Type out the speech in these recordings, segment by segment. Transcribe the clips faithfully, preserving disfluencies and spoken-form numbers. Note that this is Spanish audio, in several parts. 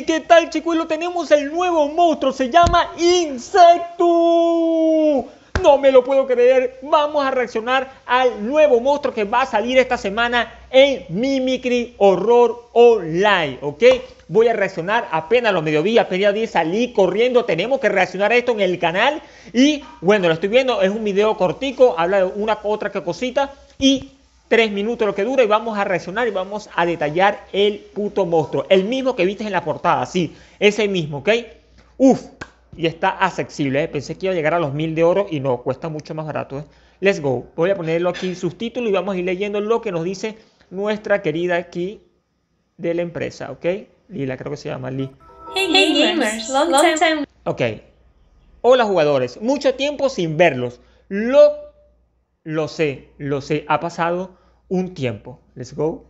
¿Y qué tal, chicos? Lo tenemos el nuevo monstruo, se llama Insectum. No me lo puedo creer, vamos a reaccionar al nuevo monstruo que va a salir esta semana en Mimicry Horror Online, ¿ok? Voy a reaccionar apenas a los mediodía, apenas diez, salí corriendo, tenemos que reaccionar a esto en el canal. Y bueno, lo estoy viendo, es un video cortico, habla de una otra que cosita y tres minutos lo que dura, y vamos a reaccionar y vamos a detallar el puto monstruo. El mismo que viste en la portada, sí, ese mismo, ¿ok? Uf, y está accesible, ¿eh? Pensé que iba a llegar a los mil de oro y no, cuesta mucho más barato, ¿eh? Let's go. Voy a ponerlo aquí subtítulo y vamos a ir leyendo lo que nos dice nuestra querida aquí de la empresa, ¿ok? Lila, creo que se llama Lila. Hey, hey gamers, long, long time. Ok. Hola jugadores, mucho tiempo sin verlos. Lo, lo sé, lo sé, ha pasado un tiempo. Let's go.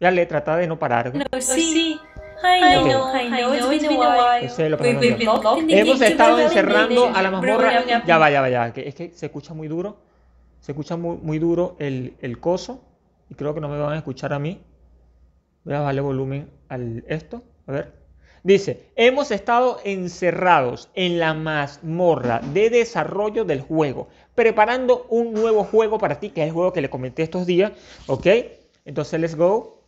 Ya le trata de no parar. No, sí. Hemos estado encerrando a la mazmorra. Ya va, ya va, ya. Es que se escucha muy duro. Se escucha muy, muy duro el, el coso. Y creo que no me van a escuchar a mí. Voy a darle volumen al esto. A ver. Dice, hemos estado encerrados en la mazmorra de desarrollo del juego, preparando un nuevo juego para ti, que es el juego que le comenté estos días. ¿Ok? Entonces, let's go.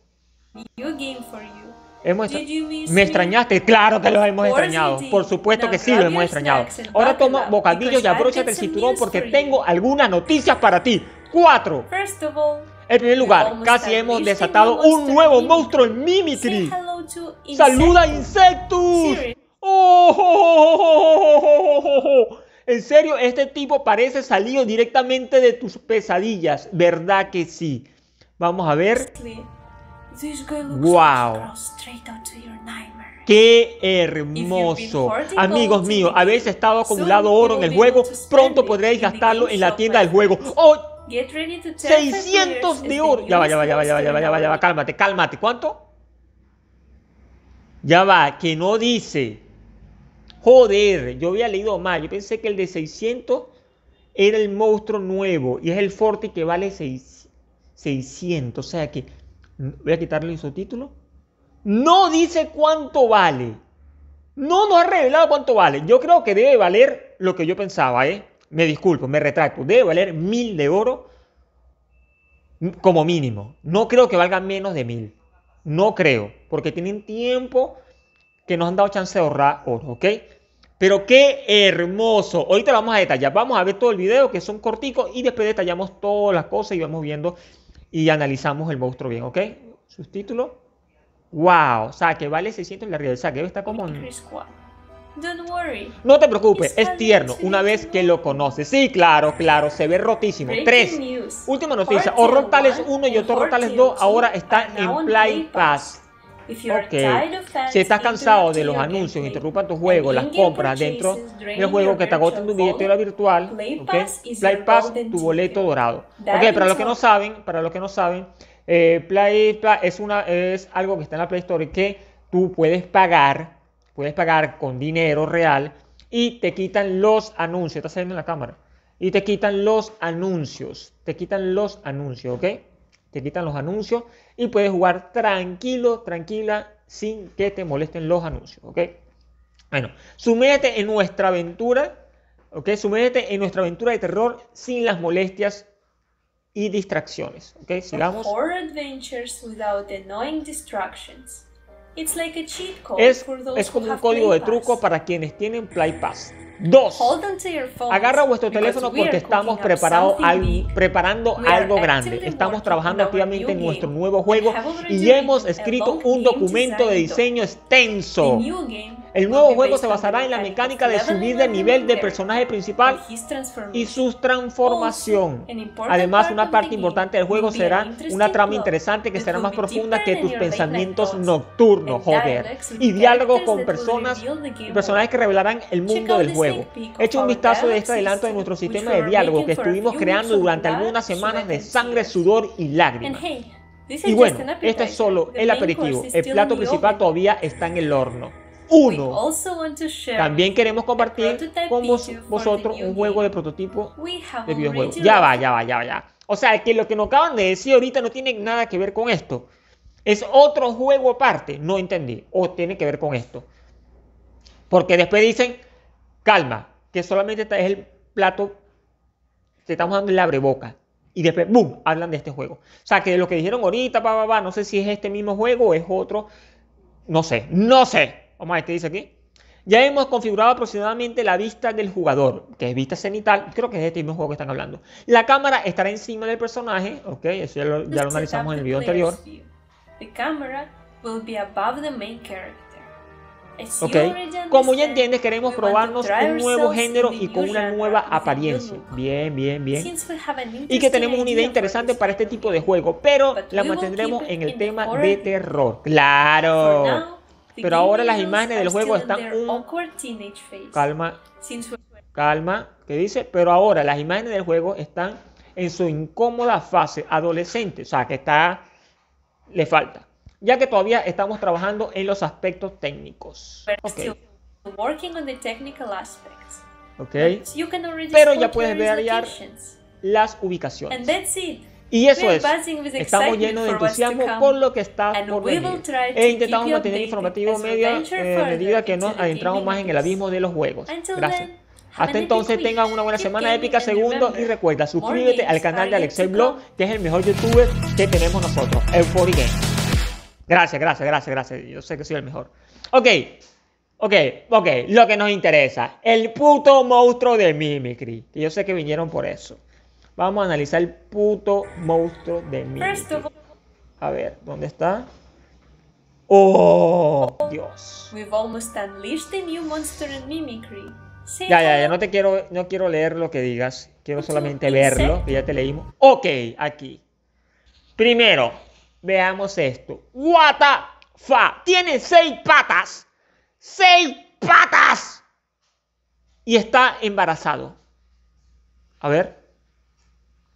New game for you. Hemos ¿Me extrañaste? Claro que lo hemos extrañado. Por supuesto que sí, lo hemos extrañado. Ahora toma bocadillos y abróchate el cinturón porque tengo algunas noticias para ti. Cuatro. En primer lugar, casi hemos desatado un nuevo monstruo en Mimicry. ¡Saluda, Insectus! ¡Oh! En serio, este tipo parece salido directamente de tus pesadillas. ¿Verdad que sí? Vamos a ver... ¡Wow! ¡Qué hermoso! Amigos míos, habéis estado acumulando oro en el juego. Pronto podréis gastarlo en la tienda del juego. ¡Oh! ¡seiscientos de oro! Ya va, ya va, ya va, ya va, ya va, ya va, ya va. Cálmate, cálmate. ¿Cuánto? Ya va, que no dice. Joder, yo había leído mal. Yo pensé que el de seiscientos era el monstruo nuevo. Y es el Fortis que vale seiscientos. O sea que... Voy a quitarle su título. No dice cuánto vale. No nos ha revelado cuánto vale. Yo creo que debe valer lo que yo pensaba, ¿eh? Me disculpo, me retracto. Debe valer mil de oro como mínimo. No creo que valga menos de mil. No creo. Porque tienen tiempo que nos han dado chance de ahorrar oro, ¿ok? Pero qué hermoso. Ahorita lo vamos a detallar. Vamos a ver todo el video, que son corticos, y después detallamos todas las cosas y vamos viendo... Y analizamos el monstruo bien, ¿ok? Subtítulo. ¡Wow! O sea, que vale seiscientos en la realidad. O sea, que está como... No te preocupes, es tierno una vez que lo conoces. Sí, claro, claro, se ve rotísimo. Tres. Última noticia. Horror Tales uno y Horror Tales dos ahora están en Play Pass. Ok. Si estás cansado de los anuncios, interrumpan tu juego, las compras dentro del juego que te agotan tu billetera virtual, okay. Play Pass, tu boleto dorado. Ok, para los que no saben, para los que no saben, eh, Play Pass es, una, es algo que está en la Play Store que tú puedes pagar, puedes pagar con dinero real y te quitan los anuncios. Está saliendo en la cámara. Y te quitan los anuncios, te quitan los anuncios, ok. Te quitan los anuncios y puedes jugar tranquilo, tranquila, sin que te molesten los anuncios, ¿ok? Bueno, sumérgete en nuestra aventura, ¿ok? Sumérgete en nuestra aventura de terror sin las molestias y distracciones, ¿ok? Sigamos. Es, es como un código de truco para quienes tienen Play Pass. Dos. Agarra vuestro teléfono porque estamos preparado al, preparando algo grande. Estamos trabajando activamente en nuestro nuevo juego y hemos escrito un documento de diseño extenso. El nuevo juego se basará en la mecánica de subir de nivel del personaje principal y su transformación. Además, una parte importante del juego será una trama interesante que será más profunda que tus pensamientos nocturnos, joder. Y diálogos con personas y personajes que revelarán el mundo del juego. Echa un vistazo de este adelanto de nuestro sistema de diálogo que estuvimos creando durante algunas semanas de sangre, sudor y lágrimas. Y bueno, este es solo el aperitivo. El plato principal todavía está en el horno. Uno. También queremos compartir con vos, vosotros un juego de prototipo de videojuego. Ya va, ya va, ya va, ya. O sea, que lo que nos acaban de decir ahorita no tiene nada que ver con esto. Es otro juego aparte. No entendí. O tiene que ver con esto. Porque después dicen, calma, que solamente es el plato, te estamos dando el abreboca. Y después, ¡boom!, hablan de este juego. O sea, que lo que dijeron ahorita, pa, pa, pa, no sé si es este mismo juego o es otro. No sé, no sé. Vamos a ver qué dice aquí. Ya hemos configurado aproximadamente la vista del jugador, que es vista cenital. Creo que es de este mismo juego que están hablando. La cámara estará encima del personaje. Ok, eso ya lo, ya lo analizamos en el video anterior. The camera will be above the main character. Ok, como ya entiendes, queremos probarnos un nuevo género y con una nueva apariencia. Bien, bien, bien. Y que tenemos una idea interesante para este tipo de juego, pero la mantendremos en el tema de terror. ¡Claro! Pero ahora las imágenes del juego están un... Calma, calma, ¿qué dice? Pero ahora las imágenes del juego están en su incómoda fase adolescente, o sea, que está... le falta. Ya que todavía estamos trabajando en los aspectos técnicos. Okay. Okay. Pero ya puedes variar las ubicaciones. Y eso es. Estamos llenos de entusiasmo por lo que está por venir. E intentamos mantener informativo media eh, medida que nos adentramos más en el abismo de los juegos. Gracias. Hasta entonces tengan una buena semana épica, segundo, y recuerda, suscríbete al canal de Alexei Vlog, que es el mejor youtuber que tenemos nosotros, Euphoric Game. Gracias, gracias, gracias, gracias. Yo sé que soy el mejor. Ok, ok, ok. Lo que nos interesa. El puto monstruo de Mimicry. Yo sé que vinieron por eso. Vamos a analizar el puto monstruo de Mimicry. A ver, ¿dónde está? ¡Oh, Dios! Ya, ya, ya. No te quiero, no quiero leer lo que digas. Quiero solamente verlo, que ya te leímos. Ok, aquí. Primero. Veamos esto. What the fuck. Tiene seis patas. Seis patas. Y está embarazado. A ver.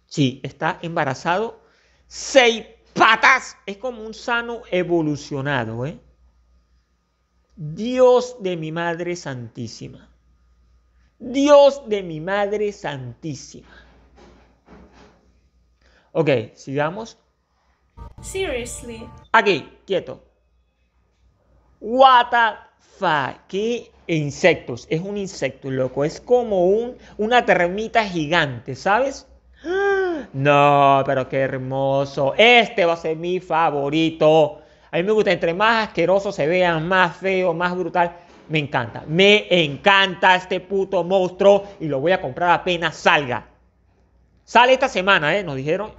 Sí, está embarazado. Seis patas. Es como un sano evolucionado, ¿eh? Dios de mi madre santísima. Dios de mi madre santísima. Ok, sigamos. Seriously. Aquí, quieto. What the fuck. ¿Qué insectos? Es un insecto, loco. Es como un, una termita gigante, ¿sabes? No, pero qué hermoso. Este va a ser mi favorito. A mí me gusta. Entre más asquerosos se vean, más feo, más brutal. Me encanta. Me encanta este puto monstruo. Y lo voy a comprar apenas salga. Sale esta semana, ¿eh? Nos dijeron.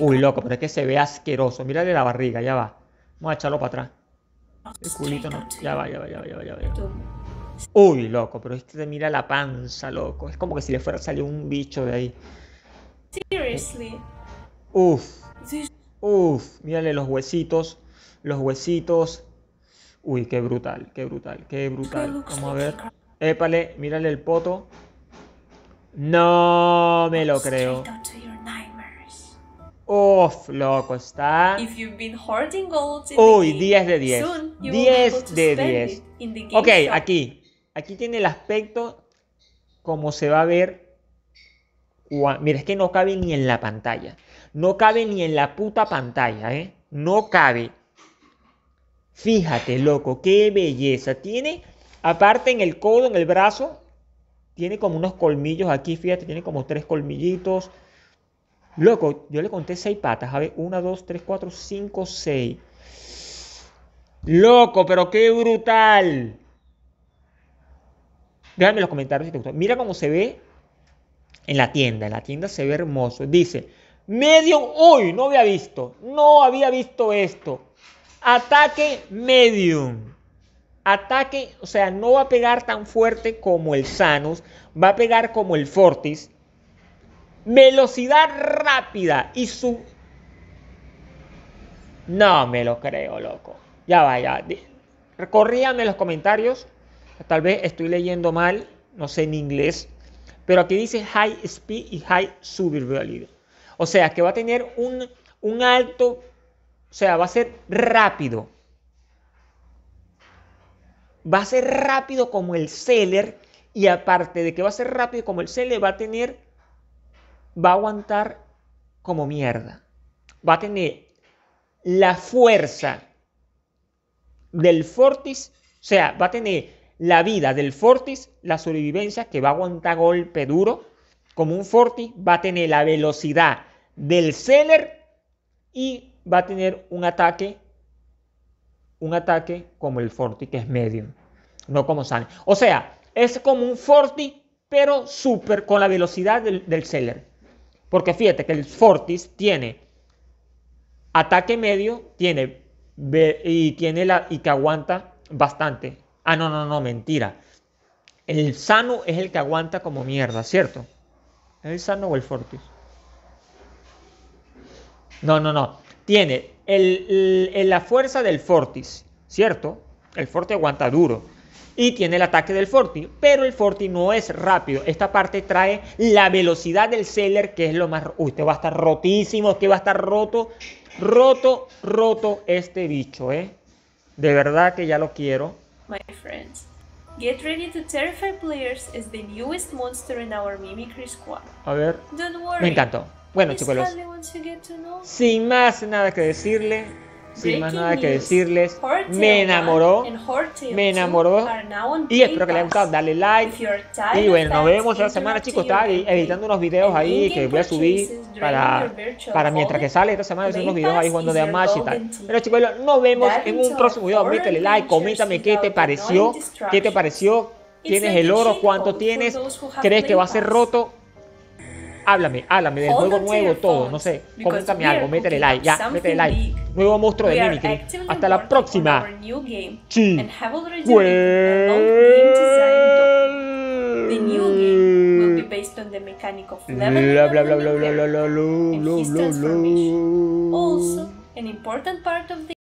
Uy, loco, pero es que se ve asqueroso. Mírale la barriga, ya va. Vamos a echarlo para atrás. El culito no. Ya va, ya va, ya va, ya va, ya va. Uy, loco, pero es que mira la panza, loco. Es como que si le fuera a salir un bicho de ahí. Uf. Uf, mírale los huesitos. Los huesitos. Uy, qué brutal, qué brutal, qué brutal. Vamos a ver. Épale, mírale el poto. No me lo creo. Uf, loco, está... Uy, diez de diez. diez de diez. Ok, aquí. Aquí tiene el aspecto como se va a ver. Mira, es que no cabe ni en la pantalla. No cabe ni en la puta pantalla, ¿eh? No cabe. Fíjate, loco, qué belleza. Tiene, aparte en el codo, en el brazo, tiene como unos colmillos aquí, fíjate. Tiene como tres colmillitos. Loco, yo le conté seis patas. A ver, una, dos, tres, cuatro, cinco, seis. Loco, pero qué brutal. Déjame en los comentarios si te gustó. Mira cómo se ve en la tienda. En la tienda se ve hermoso. Dice, medium. Uy, no había visto. No había visto esto. Ataque medium. Ataque, o sea, no va a pegar tan fuerte como el Sanus. Va a pegar como el Fortis. Velocidad rápida y su... No me lo creo, loco. Ya va, ya. Recorríame los comentarios. Tal vez estoy leyendo mal. No sé en inglés. Pero aquí dice high speed y high survival. O sea, que va a tener un, un alto... O sea, va a ser rápido. Va a ser rápido como el Celer. Y aparte de que va a ser rápido como el Celer, va a tener... va a aguantar como mierda. Va a tener la fuerza del Fortis, o sea, va a tener la vida del Fortis, la sobrevivencia que va a aguantar golpe duro, como un Fortis, va a tener la velocidad del Celer y va a tener un ataque, un ataque como el Fortis, que es medium, no como Sanus. O sea, es como un Fortis, pero súper con la velocidad del, del Celer. Porque fíjate que el Fortis tiene ataque medio, tiene y tiene la y que aguanta bastante. Ah, no, no, no, mentira. El Sanus es el que aguanta como mierda, ¿cierto? ¿Es el Sanus o el Fortis? No, no, no. Tiene el, el, la fuerza del Fortis, ¿cierto? El Fortis aguanta duro. Y tiene el ataque del Fortis, pero el Fortis no es rápido. Esta parte trae la velocidad del Celer, que es lo más... Uy, este va a estar rotísimo, que va a estar roto, roto, roto este bicho, ¿eh? De verdad que ya lo quiero. My friends, get ready to terrify players as the newest monster in our Mimicry squad. A ver, don't worry. Me encantó. Bueno, chicos, sin más nada que decirle... Sin más nada que decirles, me enamoró, me enamoró y espero que les haya gustado, dale like y bueno, nos vemos la semana, chicos. Estaba editando unos videos ahí que voy a subir para, para mientras que sale esta semana, hacer unos videos ahí jugando de Amash y tal. Pero chicos, nos vemos en un próximo video, métele like, coméntame qué te pareció, qué te pareció, tienes el oro, cuánto tienes, crees que va a ser roto. Háblame, háblame del juego nuevo, todo, no sé, coméntame algo, métele like, ya, métele like. Nuevo monstruo de Mimicry. Hasta la próxima. Sí. Bla bla bla bla bla bla bla bla bla bla.